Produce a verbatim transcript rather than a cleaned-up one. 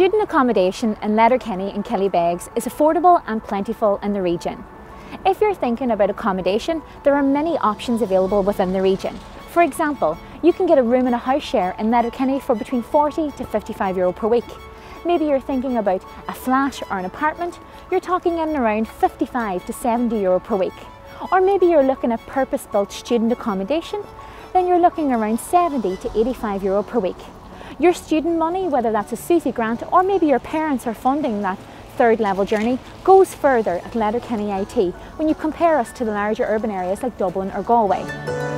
Student accommodation in Letterkenny and Killybegs is affordable and plentiful in the region. If you're thinking about accommodation, there are many options available within the region. For example, you can get a room in a house share in Letterkenny for between forty to fifty-five euro per week. Maybe you're thinking about a flat or an apartment, you're talking in around fifty-five to seventy euro per week. Or maybe you're looking at purpose-built student accommodation, then you're looking around seventy to eighty-five euro per week. Your student money, whether that's a SUSI grant or maybe your parents are funding that third level journey, goes further at Letterkenny I T when you compare us to the larger urban areas like Dublin or Galway.